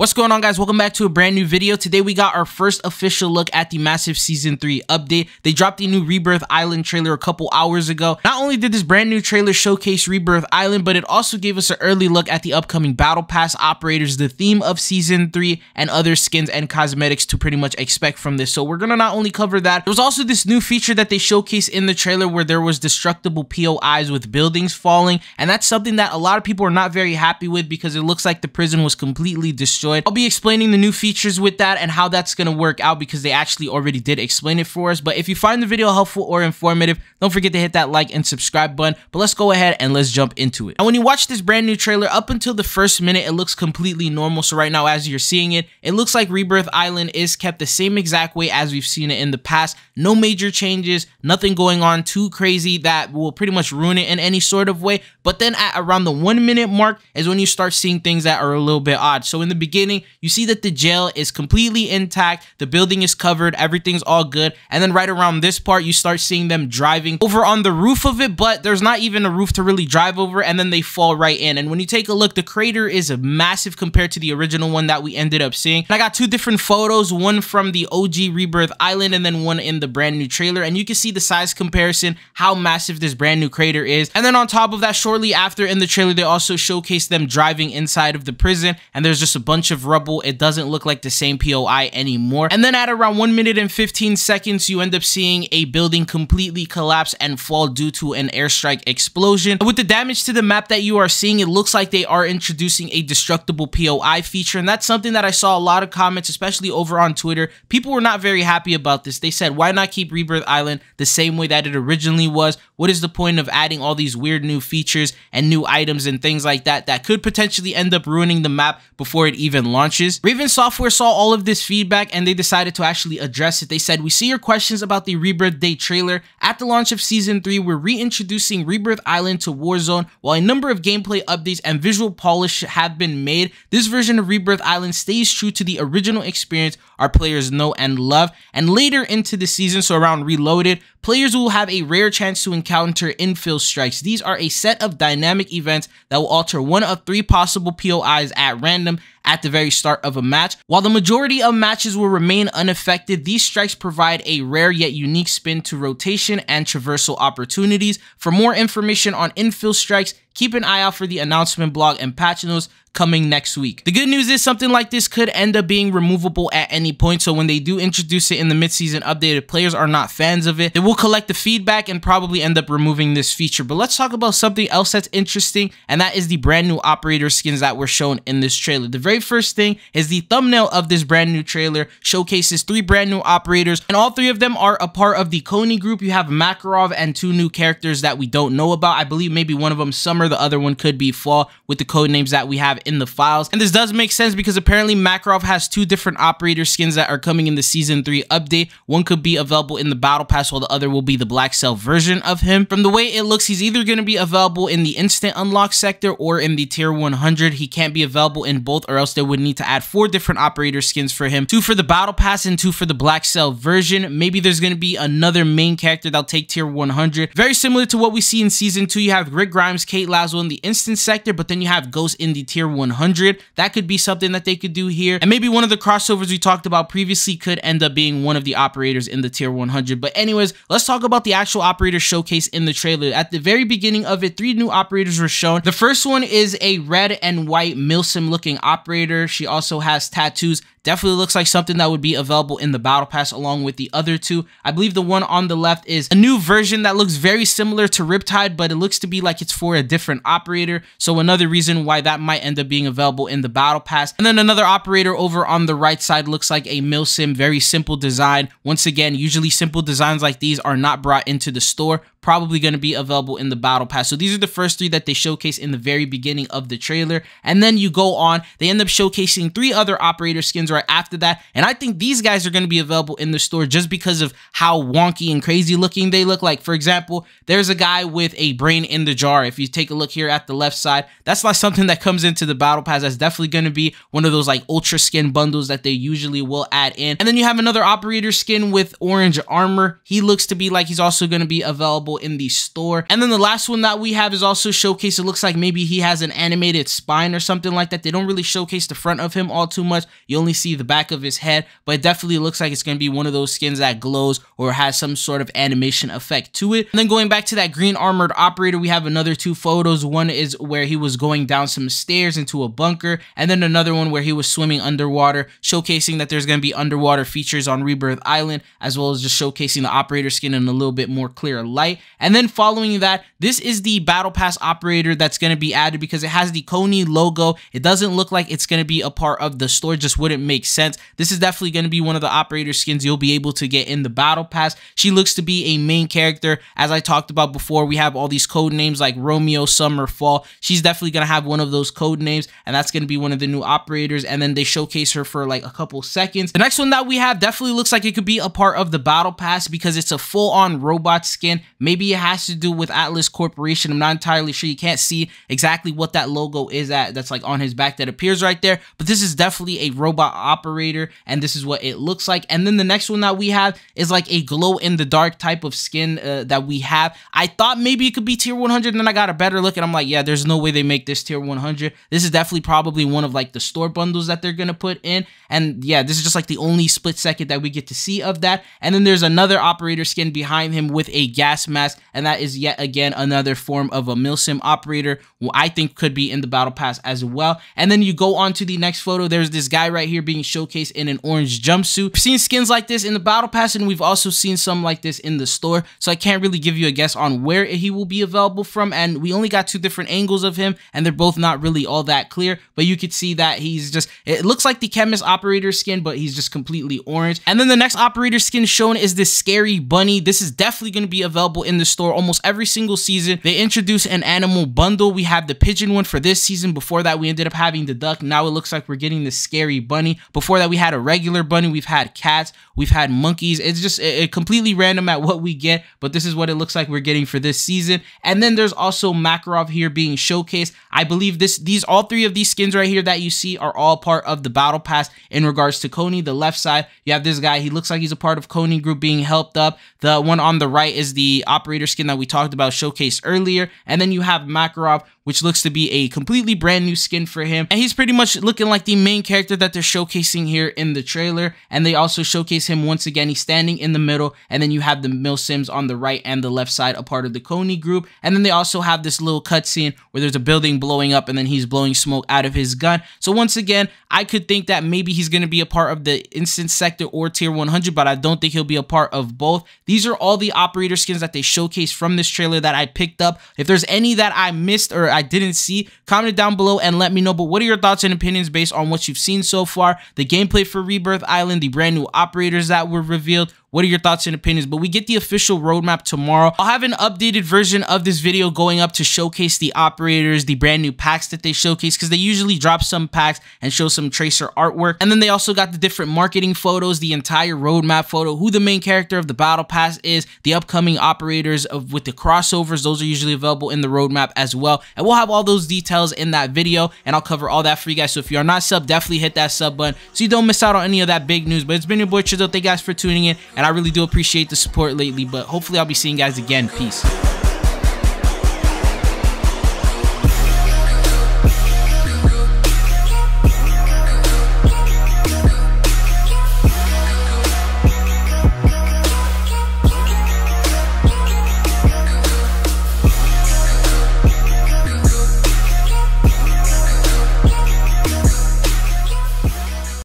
What's going on, guys? Welcome back to a brand new video. Today we got our first official look at the massive season 3 update. They dropped the new Rebirth Island trailer a couple hours ago. Not only did this brand new trailer showcase Rebirth Island, but it also gave us an early look at the upcoming Battle Pass operators, the theme of season 3, and other skins and cosmetics to pretty much expect from this. So we're gonna not only cover that, there was also this new feature that they showcased in the trailer where there was destructible POIs with buildings falling, and that's something that a lot of people are not very happy with because it looks like the prison was completely destroyed. I'll be explaining the new features with that and how that's going to work out because they actually already did explain it for us. But if you find the video helpful or informative, don't forget to hit that like and subscribe button. But let's go ahead and let's jump into it. And when you watch this brand new trailer, up until the first minute, it looks completely normal. So right now, as you're seeing it, it looks like Rebirth Island is kept the same exact way as we've seen it in the past. No major changes, nothing going on too crazy that will pretty much ruin it in any sort of way. But then at around the 1 minute mark is when you start seeing things that are a little bit odd. So in the beginning, you see that the jail is completely intact, the building is covered, everything's all good, and then right around this part you start seeing them driving over on the roof of it, but there's not even a roof to really drive over, and then they fall right in. And when you take a look, the crater is massive compared to the original one that we ended up seeing. And I got two different photos, one from the OG Rebirth Island and then one in the brand new trailer, and you can see the size comparison, how massive this brand new crater is. And then on top of that, shortly after in the trailer, they also showcased them driving inside of the prison, and there's just a bunch of rubble. It doesn't look like the same POI anymore. And then at around 1 minute and 15 seconds, you end up seeing a building completely collapse and fall due to an airstrike explosion. And with the damage to the map that you are seeing, it looks like they are introducing a destructible POI feature, and that's something that I saw a lot of comments, especially over on Twitter. People were not very happy about this. They said, why not keep Rebirth Island the same way that it originally was? What is the point of adding all these weird new features and new items and things like that that could potentially end up ruining the map before it even launches? Raven Software saw all of this feedback and they decided to actually address it. They said, we see your questions about the Rebirth Day trailer. At the launch of Season 3, we're reintroducing Rebirth Island to Warzone. While a number of gameplay updates and visual polish have been made, this version of Rebirth Island stays true to the original experience our players know and love. And later into the season, so around Reloaded, players will have a rare chance to encounter infill strikes. These are a set of dynamic events that will alter one of 3 possible POIs at random at the very start of a match. While the majority of matches will remain unaffected, these strikes provide a rare yet unique spin to rotation and traversal opportunities. For more information on infill strikes, keep an eye out for the announcement blog and patch notes coming next week. The good news is something like this could end up being removable at any point, so when they do introduce it in the mid-season update, if players are not fans of it, they will collect the feedback and probably end up removing this feature. But let's talk about something else that's interesting, and that is the brand new operator skins that were shown in this trailer. The very first thing is the thumbnail of this brand new trailer showcases 3 brand new operators, and all 3 of them are a part of the Konni group. You have Makarov and 2 new characters that we don't know about. I believe maybe one of them Summer, the other one could be Fall, with the code names that we have in the files. And this does make sense because apparently Makarov has 2 different operator skins that are coming in the season 3 update. One could be available in the battle pass while the other will be the black cell version of him. From the way it looks, he's either going to be available in the instant unlock sector or in the tier 100. He can't be available in both, or else they would need to add 4 different operator skins for him, 2 for the battle pass and 2 for the black cell version. Maybe there's going to be another main character that'll take tier 100. Very similar to what we see in season 2, you have Rick Grimes, Kate Lazo in the instant sector, but then you have Ghost in the tier 100. That could be something that they could do here. And maybe one of the crossovers we talked about previously could end up being one of the operators in the tier 100. But anyways, let's talk about the actual operator showcase in the trailer. At the very beginning of it, 3 new operators were shown. The first one is a red and white Milsim looking operator. She also has tattoos. Definitely looks like something that would be available in the battle pass along with the other 2. I believe the one on the left is a new version that looks very similar to Riptide, but it looks to be like it's for a different operator. So another reason why that might end up being available in the battle pass. And then another operator over on the right side looks like a Milsim, very simple design. Once again, usually simple designs like these are not brought into the store. Probably going to be available in the battle pass. So these are the first 3 that they showcase in the very beginning of the trailer. And then you go on, they end up showcasing 3 other operator skins right after that. And I think these guys are going to be available in the store just because of how wonky and crazy looking they look like. For example, there's a guy with a brain in the jar. If you take a look here at the left side, that's not something that comes into the the Battle Pass. That's definitely going to be one of those like ultra skin bundles that they usually will add in. And then you have another operator skin with orange armor. He looks to be like he's also going to be available in the store. And then the last one that we have is also showcased. It looks like maybe he has an animated spine or something like that. They don't really showcase the front of him all too much. You only see the back of his head, but it definitely looks like it's going to be one of those skins that glows or has some sort of animation effect to it. And then going back to that green armored operator, we have another two photos. One is where he was going down some stairs into a bunker, and then another one where he was swimming underwater, showcasing that there's going to be underwater features on Rebirth Island, as well as just showcasing the operator skin in a little bit more clearer light. And then following that, this is the Battle Pass operator that's going to be added because it has the Konni logo. It doesn't look like it's going to be a part of the store, just wouldn't make sense. This is definitely going to be one of the operator skins you'll be able to get in the Battle Pass. She looks to be a main character. As I talked about before, we have all these code names like Romeo, Summer, Fall. She's definitely going to have one of those code names, and that's going to be one of the new operators. And then they showcase her for like a couple seconds. The next one that we have definitely looks like it could be a part of the Battle Pass because it's a full-on robot skin. Maybe it has to do with Atlas Corporation. I'm not entirely sure. You can't see exactly what that logo is that's like on his back that appears right there, but this is definitely a robot operator, and this is what it looks like. And then the next one that we have is like a glow in the dark type of skin that we have. I thought maybe it could be tier 100, and then I got a better look and I'm like, yeah, there's no way they make this tier 100. This is definitely probably one of like the store bundles that they're gonna put in, and yeah, this is just like the only split second that we get to see of that. And then there's another operator skin behind him with a gas mask, and that is yet again another form of a milsim operator, who I think could be in the Battle Pass as well. And then you go on to the next photo. There's this guy right here being showcased in an orange jumpsuit. We've seen skins like this in the Battle Pass, and we've also seen some like this in the store, so I can't really give you a guess on where he will be available from, and we only got two different angles of him, and they're both not really all that clear, but you could see that he's just, it looks like the chemist operator skin, but he's just completely orange. And then the next operator skin shown is this scary bunny. This is definitely going to be available in the store. Almost every single season they introduce an animal bundle. We have the pigeon one for this season. Before that we ended up having the duck. Now it looks like we're getting the scary bunny. Before that we had a regular bunny, we've had cats, we've had monkeys. It's just it completely random at what we get, but this is what it looks like we're getting for this season. And then there's also Makarov here being showcased. I believe these all three of these skins right here that you see are all part of the Battle Pass in regards to Konni. The left side, you have this guy, he looks like he's a part of Konni group being helped up. The one on the right is the operator skin that we talked about showcased earlier. And then you have Makarov, which looks to be a completely brand new skin for him. And he's pretty much looking like the main character that they're showcasing here in the trailer. And they also showcase him once again. He's standing in the middle. And then you have the milsims on the right and the left side, a part of the Konni group. And then they also have this little cutscene where there's a building blowing up and then he's blowing smoke out of his gun. So once again, I could think that maybe he's going to be a part of the instance sector or tier 100, but I don't think he'll be a part of both. These are all the operator skins that they showcased from this trailer that I picked up. If there's any that I missed or I didn't see, comment it down below and let me know. But what are your thoughts and opinions based on what you've seen so far? The gameplay for Rebirth Island, the brand new operators that were revealed. What are your thoughts and opinions? But we get the official roadmap tomorrow. I'll have an updated version of this video going up to showcase the operators, the brand new packs that they showcase, because they usually drop some packs and show some tracer artwork. And then they also got the different marketing photos, the entire roadmap photo, who the main character of the Battle Pass is, the upcoming operators with the crossovers. Those are usually available in the roadmap as well. And we'll have all those details in that video, and I'll cover all that for you guys. So if you are not subbed, definitely hit that sub button so you don't miss out on any of that big news. But it's been your boy Tridzo. Thank you guys for tuning in. And I really do appreciate the support lately, but hopefully I'll be seeing you guys again. Peace.